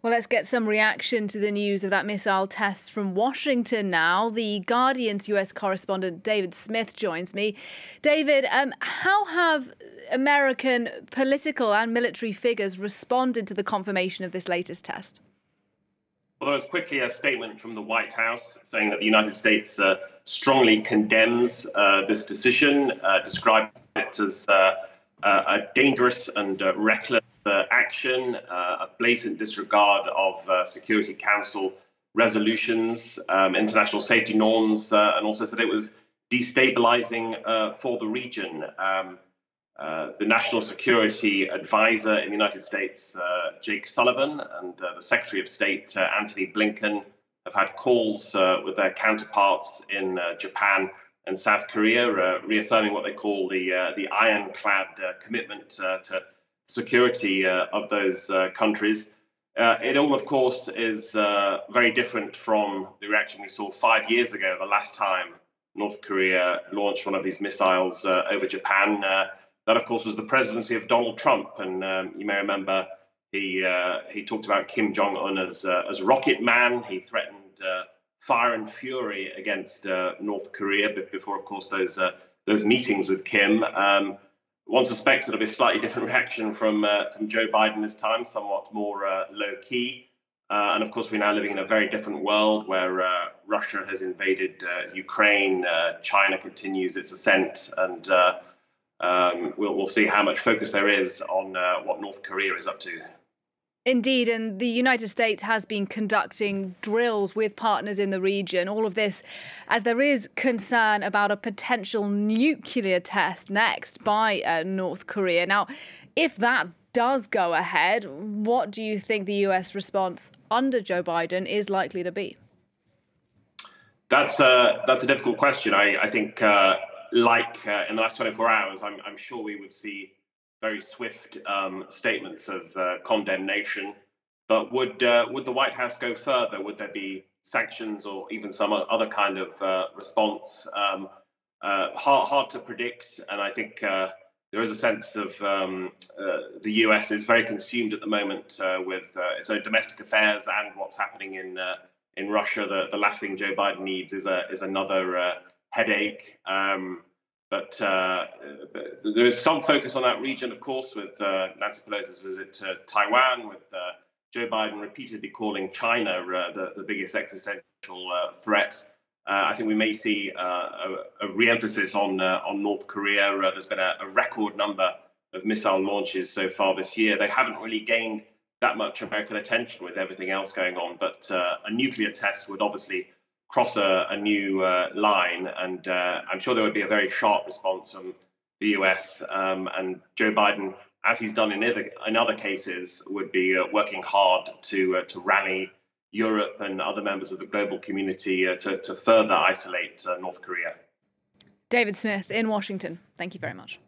Well, let's get some reaction to the news of that missile test from Washington now. The Guardian's U.S. correspondent David Smith joins me. David, how have American political and military figures responded to the confirmation of this latest test? Well, there was quickly a statement from the White House saying that the United States strongly condemns this decision, described it as a dangerous and reckless action, a blatant disregard of Security Council resolutions, international safety norms, and also said it was destabilizing for the region. The National Security Advisor in the United States, Jake Sullivan, and the Secretary of State, Anthony Blinken, have had calls with their counterparts in Japan and South Korea, reaffirming what they call the ironclad commitment to security of those countries. It all, of course, is very different from the reaction we saw 5 years ago, the last time North Korea launched one of these missiles over Japan. That, of course, was the presidency of Donald Trump. And you may remember he talked about Kim Jong-un as Rocket Man. He threatened fire and fury against North Korea before, of course, those meetings with Kim. One suspects it'll be a slightly different reaction from Joe Biden this time, somewhat more low-key. And of course, we're now living in a very different world where Russia has invaded Ukraine, China continues its ascent, and we'll see how much focus there is on what North Korea is up to. Indeed, and the United States has been conducting drills with partners in the region. All of this as there is concern about a potential nuclear test next by North Korea. Now, if that does go ahead, what do you think the US response under Joe Biden is likely to be? That's a difficult question. I think, like in the last 24 hours, I'm sure we would see very swift statements of condemnation. But would the White House go further? Would there be sanctions or even some other kind of response? Hard to predict. And I think there is a sense of the US is very consumed at the moment with its own domestic affairs and what's happening in Russia. The last thing Joe Biden needs is another headache. But there is some focus on that region, of course, with Nancy Pelosi's visit to Taiwan, with Joe Biden repeatedly calling China the biggest existential threat. I think we may see a re-emphasis on North Korea. There's been a record number of missile launches so far this year. They haven't really gained that much American attention with everything else going on, but a nuclear test would obviously cross a new line, and I'm sure there would be a very sharp response from the US, and Joe Biden, as he's done in other cases, would be working hard to rally Europe and other members of the global community to further isolate North Korea. David Smith in Washington, thank you very much.